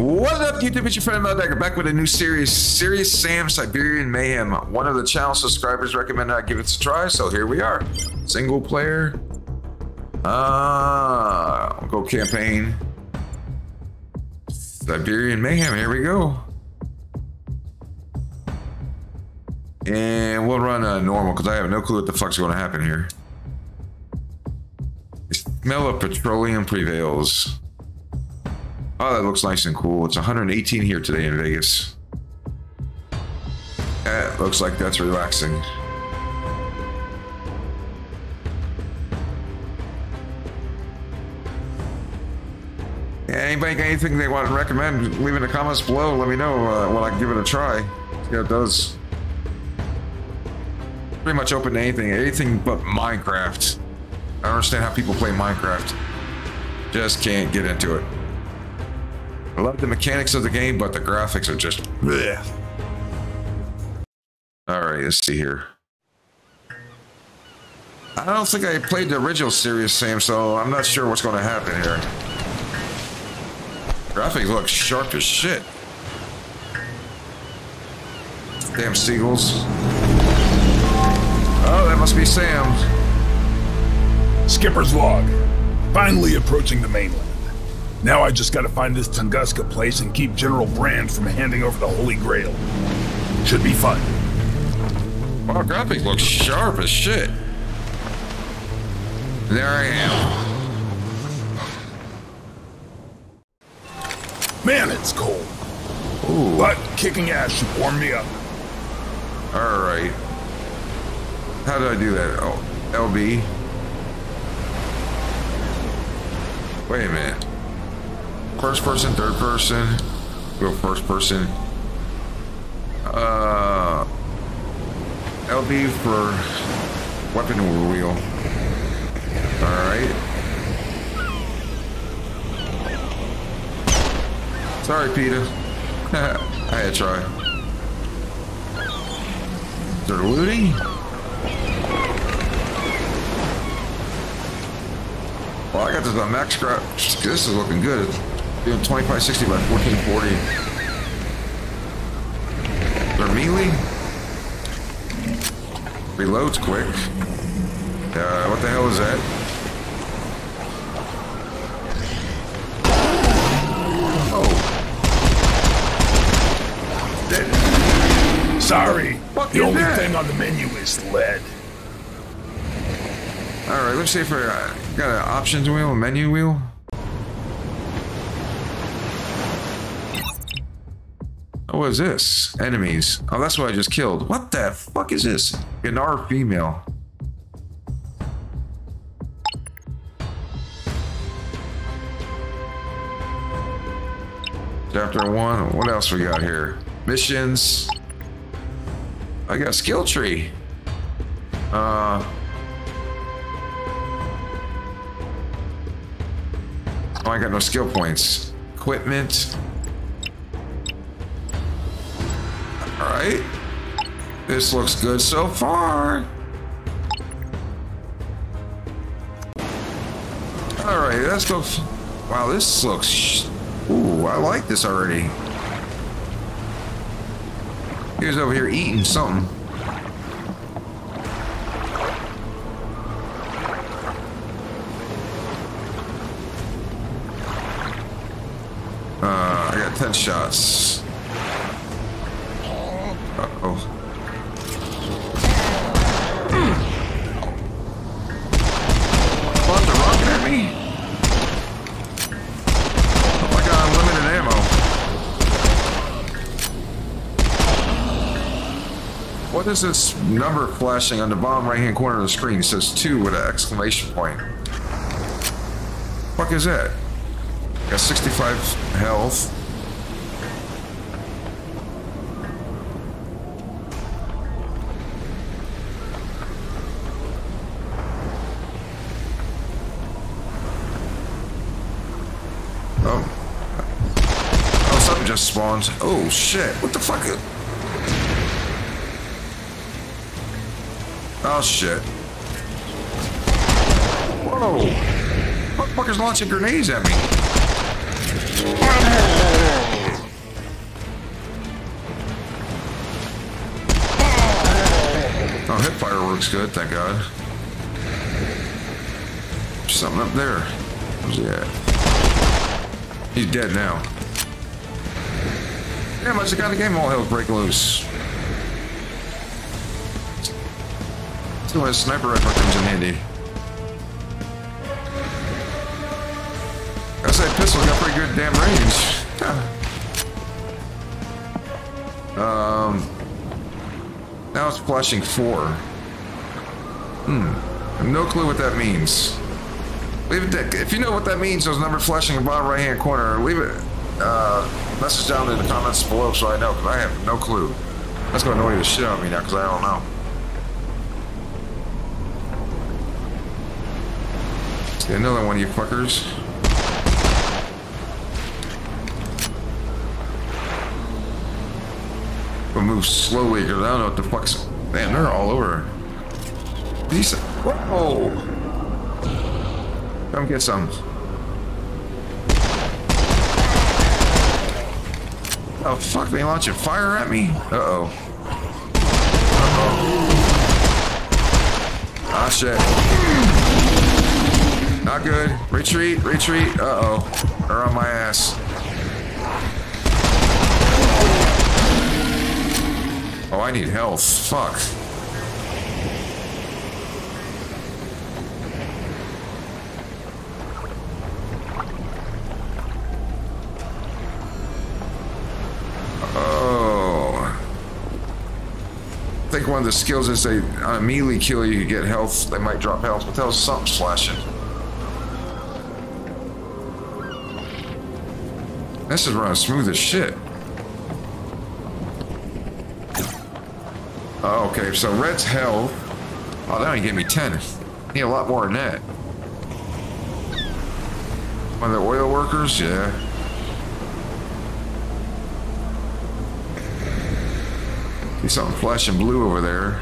What up, YouTube? It's your friend Mental Dagger back with a new series, Serious Sam, Siberian Mayhem. One of the channel subscribers recommended I give it a try, so here we are. Single player. I'll go campaign. Siberian Mayhem, here we go. And we'll run normal, because I have no clue what the fuck's going to happen here. The smell of petroleum prevails. Oh, that looks nice and cool. It's 118 here today in Vegas. That looks like that's relaxing. Yeah, anybody got anything they want to recommend? Leave it in the comments below. Let me know when I can give it a try. See how it does. Pretty much open to anything. Anything but Minecraft. I don't understand how people play Minecraft. Just can't get into it. I love the mechanics of the game, but the graphics are just bleh. All right, let's see here. I don't think I played the original Serious Sam, so I'm not sure what's going to happen here. Graphics look sharp as shit. Damn seagulls. Oh, that must be Sam. Skipper's log. Finally approaching the mainland. Now I just gotta find this Tunguska place and keep General Brand from handing over the Holy Grail. Should be fun. Wow, graphics look sharp as shit. There I am. Man, it's cold. Ooh. But kicking ass should warm me up. Alright. How do I do that? Oh, LB. Wait a minute. First person, third person, go first person. LB for weapon wheel. Alright. Sorry, PETA. I had to try. They're looting? Well, I got this on max scrap. This is looking good. 2560 by 1440. They're melee. Reloads quick. What the hell is that? Oh. Dead. Sorry. The only thing on the menu is lead. Alright, let's see if I got an options wheel, a menu wheel. What is this? Enemies. Oh, that's what I just killed. What the fuck is this? Gnar female. Chapter 1. What else we got here? Missions. I got a skill tree. Oh, I got no skill points. Equipment. Alright, this looks good so far. Alright, let's go. Wow, this looks... Ooh, I like this already. He's over here eating something. I got 10 shots. What is this number flashing on the bottom right-hand corner of the screen? It says 2 with an exclamation point. Fuck is that? Got 65 health. Oh. Oh, something just spawns. Oh, shit. What the fuck is... Oh shit. Whoa! Motherfuckers launching grenades at me. Hipfire works good, thank God. There's something up there. Where's he at? He's dead now. Damn, I just got the game all hell break loose. Still has sniper rifle comes in handy. I say pistol got pretty good damn range. Huh. Now it's flashing 4. I have no clue what that means. Leave it there. If you know what that means, those numbers flashing in the bottom right hand corner, leave it message down in the comments below so I know, because I have no clue. That's gonna annoy the shit out of me now because I don't know. See another one, you fuckers. We'll move slowly because I don't know what the fuck's. Man, they're all over. These. Whoa! Come get some. Oh fuck! They launching fire at me. Uh oh. Ah shit. Not good. Retreat, retreat. Uh oh. They're on my ass. Oh, I need health. Fuck. Oh. I think one of the skills is they on a melee kill you get health. They might drop health, but that was something slashing. This is running smooth as shit. Oh, okay, so red's health. Oh, that only gave me 10. Need a lot more than that. One of the oil workers? Yeah. See something flashing blue over there.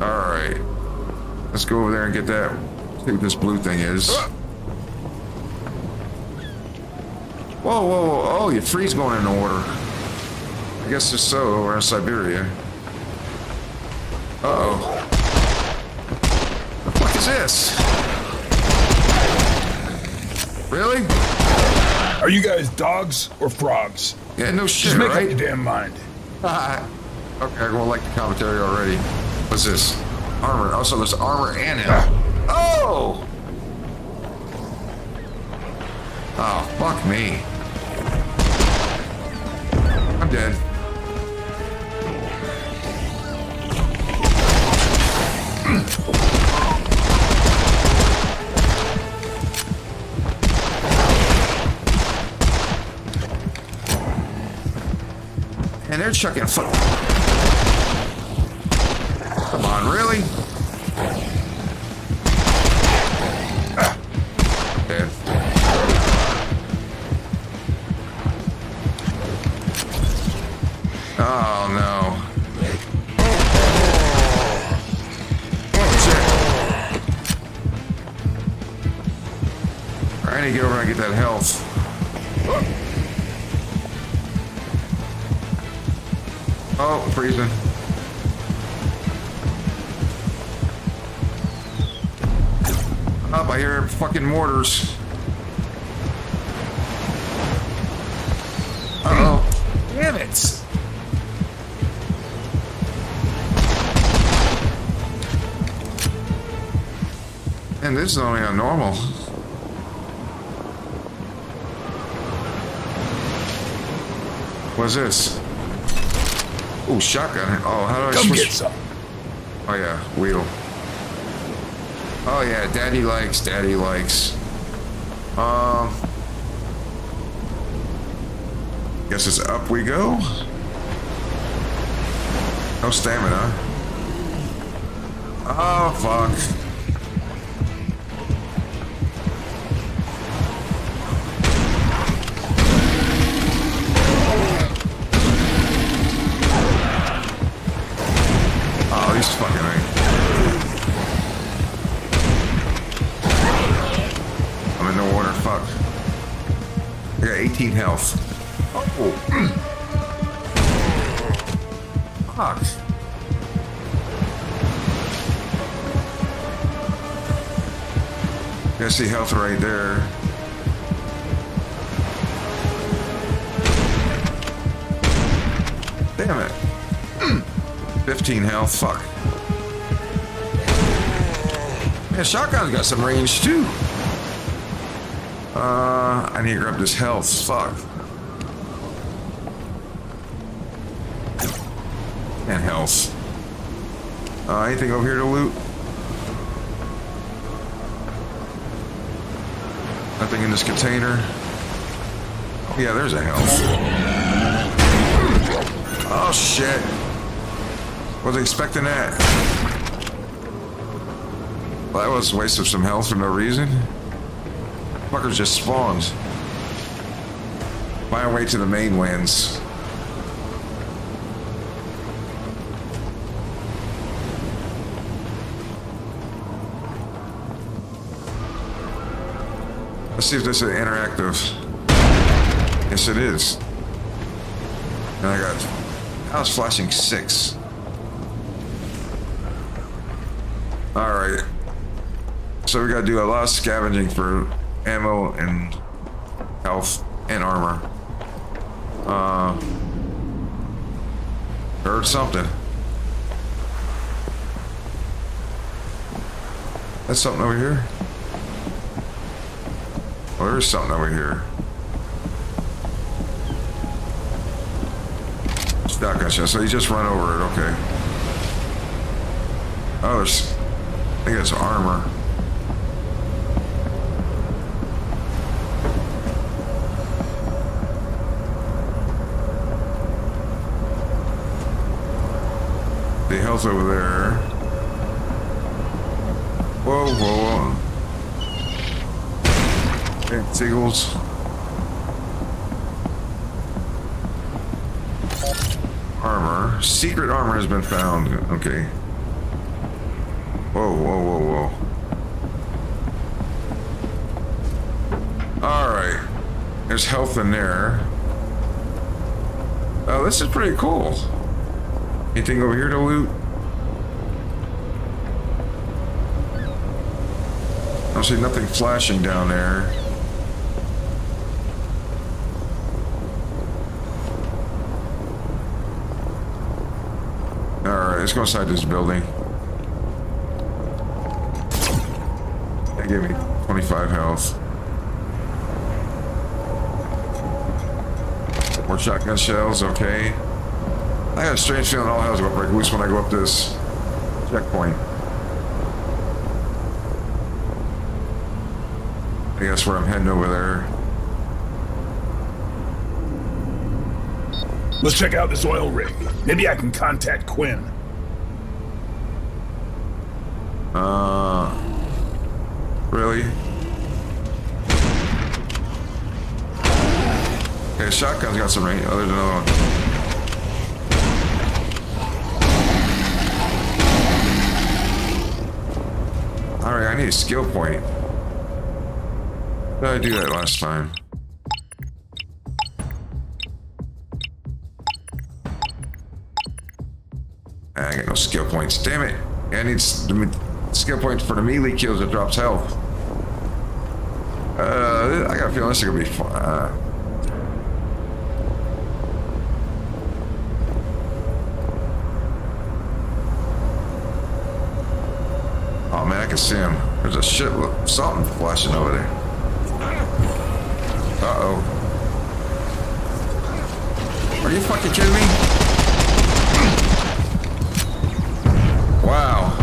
Alright. Let's go over there and get that. See what this blue thing is. Whoa, whoa, whoa, oh, your freeze going into order. I guess it's so over in Siberia. Uh-oh. The fuck is this? Really? Are you guys dogs or frogs? Yeah, no shit, right? Just make up your damn mind. Okay, I don't like the commentary already. What's this? Armor. Also, there's armor and him. Oh! Oh, fuck me. I'm dead. And they're chucking foot. Come on, really? That health. Oh, I'm freezing. Up, I hear fucking mortars. Uh-oh. Damn it! And this is only on normal. What's this? Oh, shotgun. Oh, how do I switch? Come get some. Oh, yeah. Wheel. Oh, yeah. Daddy likes. Daddy likes. Guess it's up we go. No stamina. Oh, fuck. 15 health. Oh. Fuck. I see health right there. Damn it. 15 health, fuck. Man, shotgun's got some range too. I need to grab this health, fuck. And health. Anything over here to loot? Nothing in this container. Oh, yeah, there's a health. Oh, shit. Wasn't expecting that. Well, that was a waste of some health for no reason. Fuckers just spawns. Find our way to the mainlands. Let's see if this is interactive. Yes, it is. And I got house flashing 6. Alright. So we gotta do a lot of scavenging for ammo and health and armor. Heard something. That's something over here. Oh, there is something over here. Shotgun shell. So you just run over it. Okay. Oh, there's. I think it's armor. The health over there. Whoa, whoa, whoa. Seagulls. Armor. Secret armor has been found. Okay. Whoa, whoa, whoa, whoa. Alright. There's health in there. Oh, this is pretty cool. Anything over here to loot? I don't see nothing flashing down there. Let's go inside this building. They gave me 25 health. More shotgun shells, okay. I got a strange feeling all hell's gonna break loose when I go up this checkpoint. I think that's where I'm heading over there. Let's check out this oil rig. Maybe I can contact Quinn. Really? Okay, shotgun's got some range. Oh, there's another one. Alright, I need a skill point. How did I do that last time? I got no skill points. Damn it! I need skill points for the melee kills that drops health. I got a feeling this is gonna be fun. Oh man, I can see him. There's a shitload of something flashing over there. Uh oh. Are you fucking kidding me? Wow.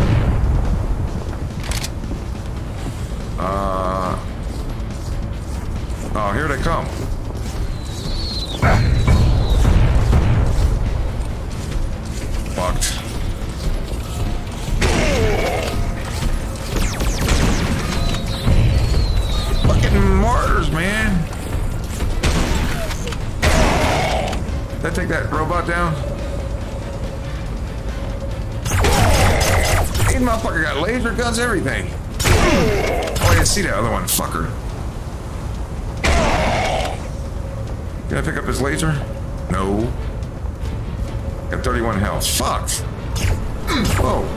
Oh, here they come. Fucked. Fucking martyrs, man. Did I take that robot down? This motherfucker got laser guns, everything. Oh, I didn't see that other one, fucker. Can I pick up his laser? No. Got 31 health. Fuck! Whoa. Oh.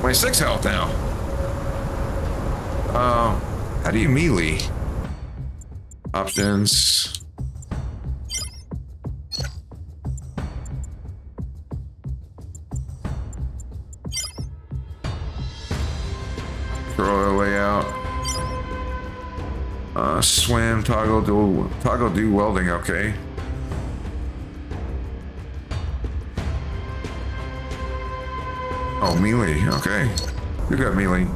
26 health now. How do you melee? Options. Controller layout. Swim, toggle, do welding, okay. Oh, melee, okay. You got melee.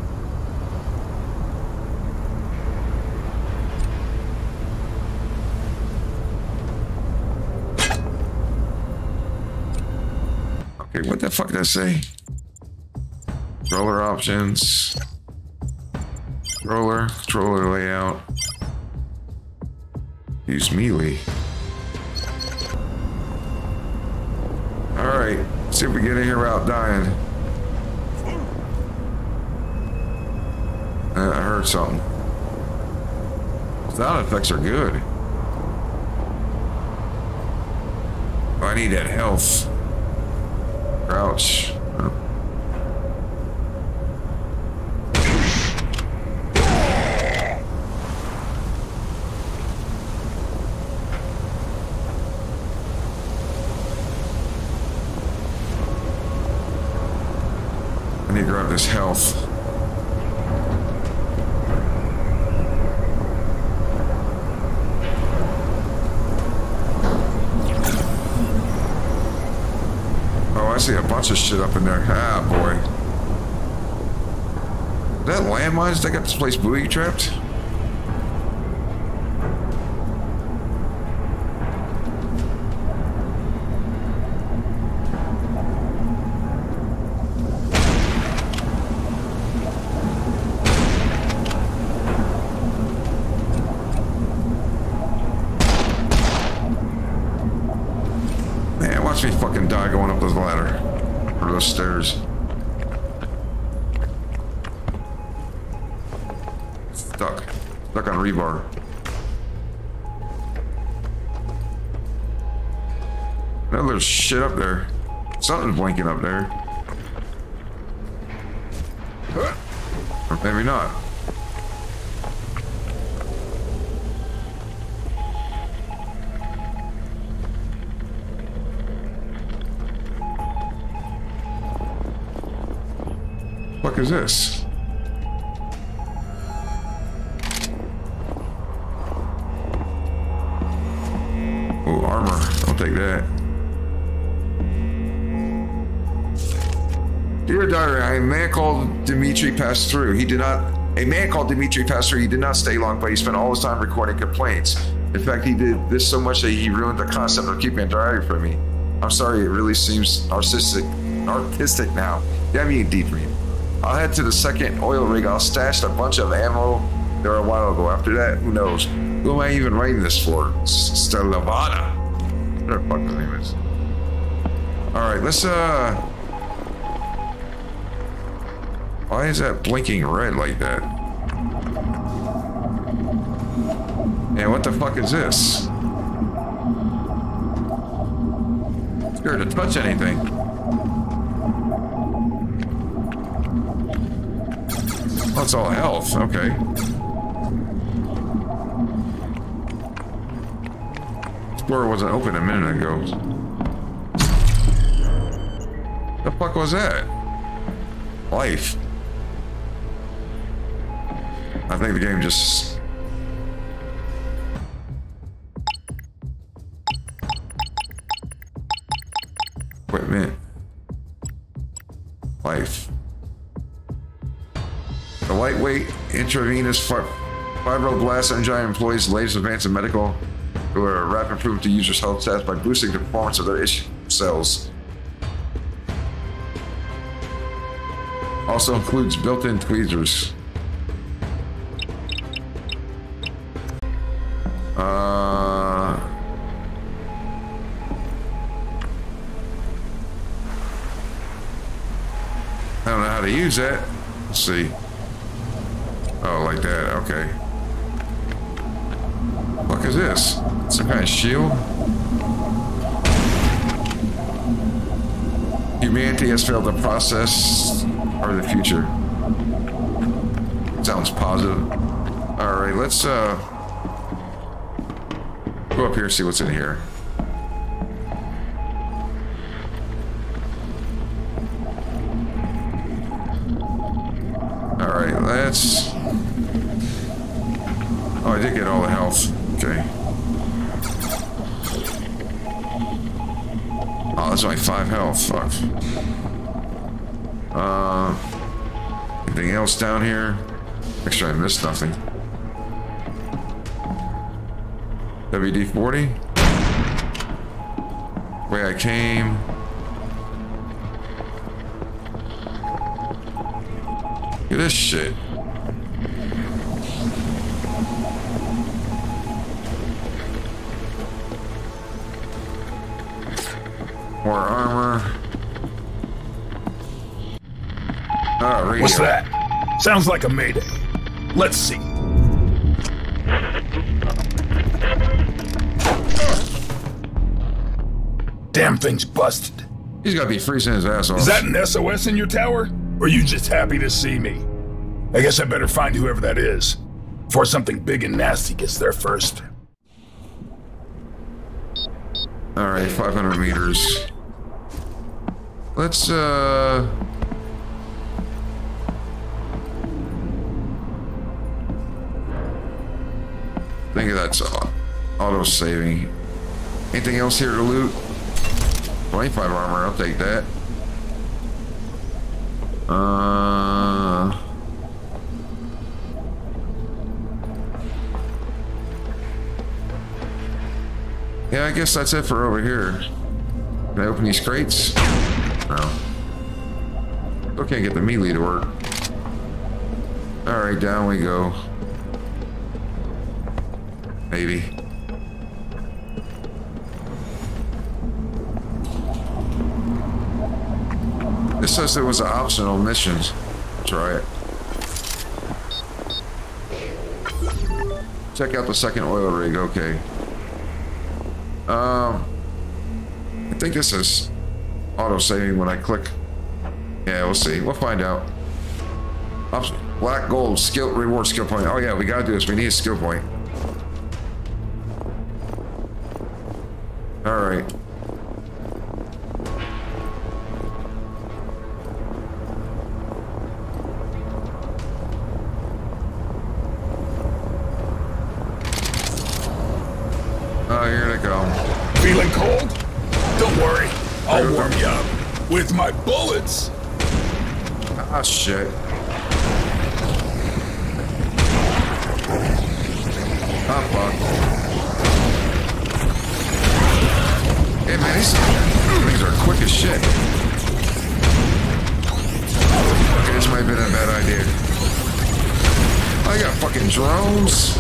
Okay, what the fuck did I say? Controller options. Controller layout. Use melee. Alright, see if we get in here without dying. I heard something. Sound effects are good. Oh, I need that health. Crouch. I need to grab this health. Oh, I see a bunch of shit up in there. Ah, boy. Is that landmines? They got this place booby trapped? Watch me fucking die going up those ladder or those stairs. Stuck on rebar. Another shit up there. Something's blinking up there. Or maybe not. What the fuck is this? Oh, armor. I'll take that. Dear diary, a man called Dimitri passed through. He did not stay long, but he spent all his time recording complaints. In fact, he did this so much that he ruined the concept of keeping a diary for me. I'm sorry, it really seems artistic now. Yeah, I mean, Dimitri. I'll head to the second oil rig. I'll stash a bunch of ammo there a while ago. After that, who knows? Who am I even writing this for? Stella Vada. What the fuck the name is. Alright, let's why is that blinking red like that? And what the fuck is this? I'm scared to touch anything. Oh, it's all health, okay. This door wasn't open a minute ago. The fuck was that? Life. I think the game just... Equipment. Life. The lightweight intravenous fibroblast engine employs the latest advance in medical who are a rapid improvement to users' health stats by boosting the performance of their issue cells. Also includes built-in tweezers. I don't know how to use that. Let's see. Oh, like that, okay. What the fuck is this? Some kind of shield? Humanity has failed to process or the future. Sounds positive. Alright, let's go up here and see what's in here. Alright, let's... Oh, I did get all the health. Okay. Oh, that's only 5 health. Fuck. Anything else down here? Make sure I missed nothing. WD-40? Way I came. Look at this shit. More armor. Oh, radio. What's that? Sounds like a mayday. Let's see. Damn thing's busted. He's gotta be freezing his ass off. Is that an SOS in your tower? Or are you just happy to see me? I guess I better find whoever that is before something big and nasty gets there first. Alright, 500 meters. Let's, I think that's auto-saving. Anything else here to loot? 25 armor, I'll take that. Yeah, I guess that's it for over here. Can I open these crates? No. Still can't get the melee to work. Alright, down we go. Maybe. It says there was an optional mission. Try it. Check out the second oil rig. Okay. I think this is auto-saving when I click. Yeah, we'll see. We'll find out. Black gold skill reward skill point. Oh yeah, we gotta do this. We need a skill point. All right. Oh, here they come. Feeling cold? Don't worry. I'll warm you up with my bullets. Ah, shit. Ah, fuck. Hey man, these are quick as shit. Okay, this might have been a bad idea. I got fucking drones.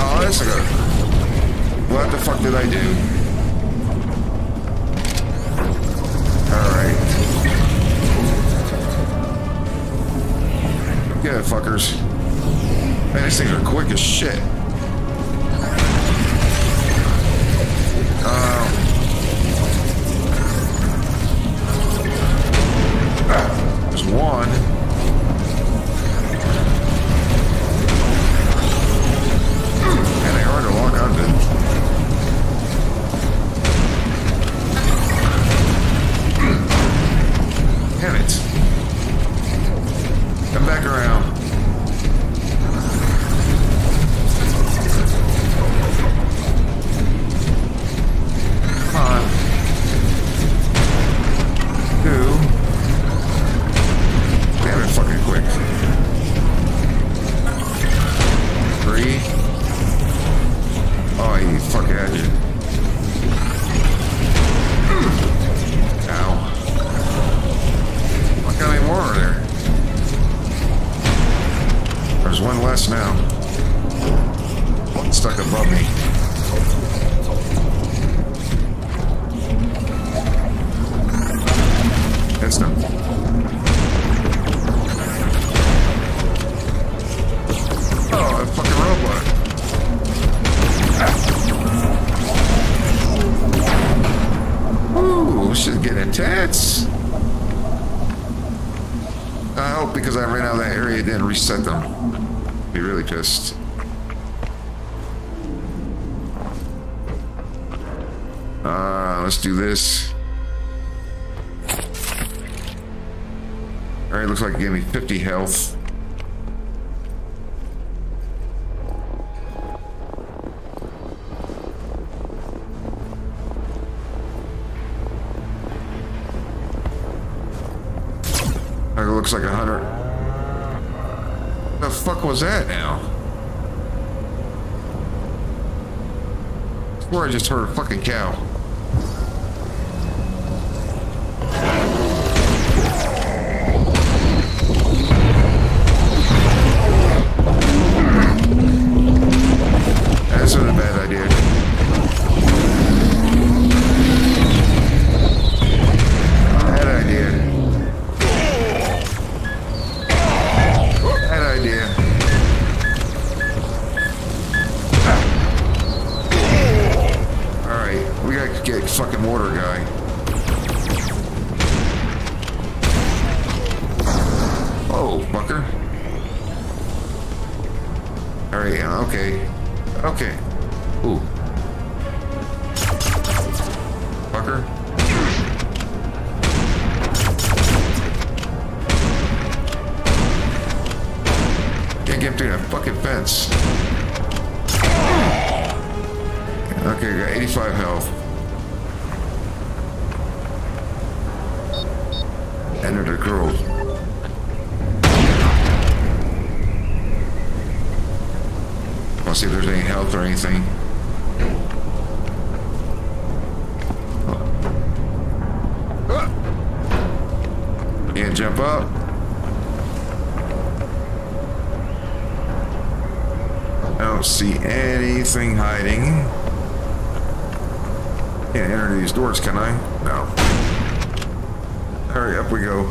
Oh, that's good. What the fuck did I do? Alright. Get it, fuckers. Man, these things are quick as shit. There's one. Man, they hard to lock onto. Damn it. Come back around. system. Oh, a fucking robot. Ah. Ooh, this is getting intense. I hope because I ran out of that area it didn't reset them. I'd be really pissed. Let's do this. Alright, looks like it gave me 50 health. It looks like 100. What the fuck was that now? I swear I just heard a fucking cow. That's not a bad idea. Fucking mortar guy. Oh, fucker. Alright, okay. Okay. Ooh. Fucker. Can't get through that fucking fence. Okay, I got 85 health. Enter the girl. I'll see if there's any health or anything. Can't jump up. I don't see anything hiding. Can't enter these doors, can I? No. Hurry up, we go.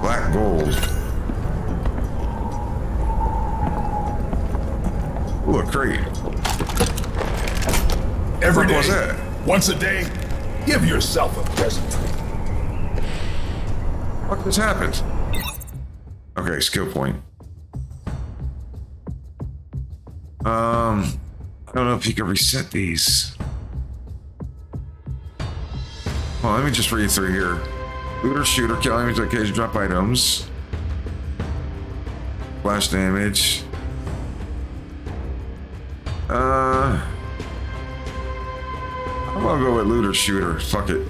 Black gold. Ooh, a crate. Every day, once a day, give yourself a present. What just happened? Okay, skill point. I don't know if you can reset these. Well, let me just read through here. Looter, shooter, kill enemies, occasion, drop items. Flash damage. I'm gonna go with looter, shooter. Fuck it.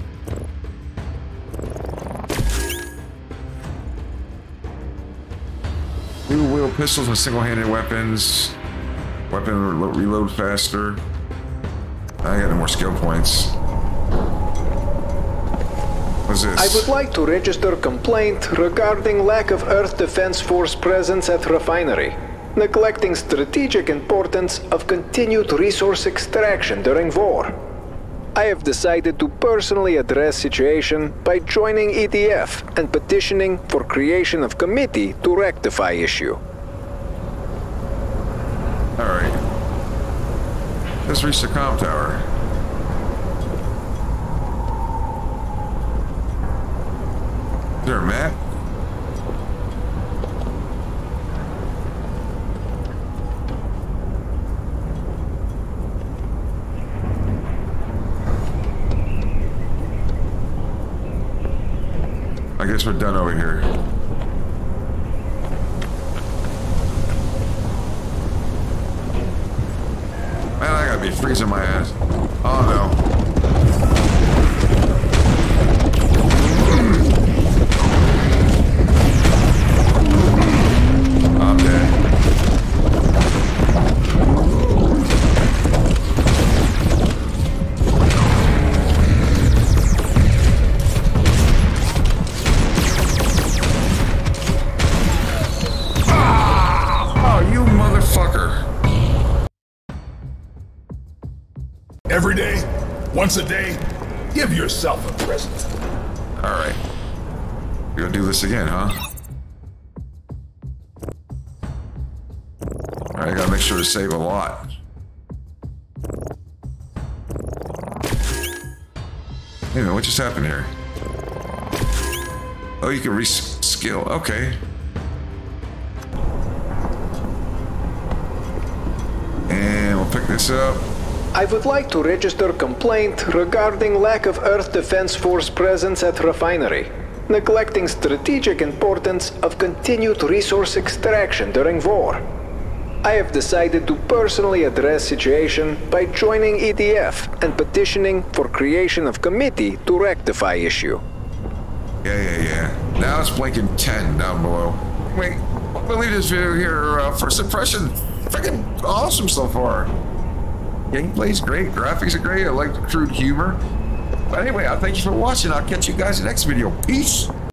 Dual wield pistols and single-handed weapons. Weapon reload faster. I got no more skill points. What's this? I would like to register complaint regarding lack of Earth Defense Force presence at refinery, neglecting strategic importance of continued resource extraction during war. I have decided to personally address situation by joining EDF and petitioning for creation of committee to rectify issue. Alright. Let's reach the comm tower. Is there a map? I guess we're done over here. Man, I gotta be freezing my ass. Oh no. I'm dead. Ah! Oh, you motherfucker. Once a day, give yourself a present. Alright. You're gonna do this again, huh? Alright, I gotta make sure to save a lot. Wait a minute, what just happened here? Oh, you can reskill. Okay. And we'll pick this up. I would like to register complaint regarding lack of Earth Defense Force presence at refinery, neglecting strategic importance of continued resource extraction during war. I have decided to personally address situation by joining EDF and petitioning for creation of committee to rectify issue. Yeah. Now it's blinking 10 down below. Wait, I'm gonna leave this video here for suppression. Freaking awesome so far. Gameplay's great, graphics are great, I like the crude humor. But anyway, I thank you for watching. I'll catch you guys in the next video. Peace!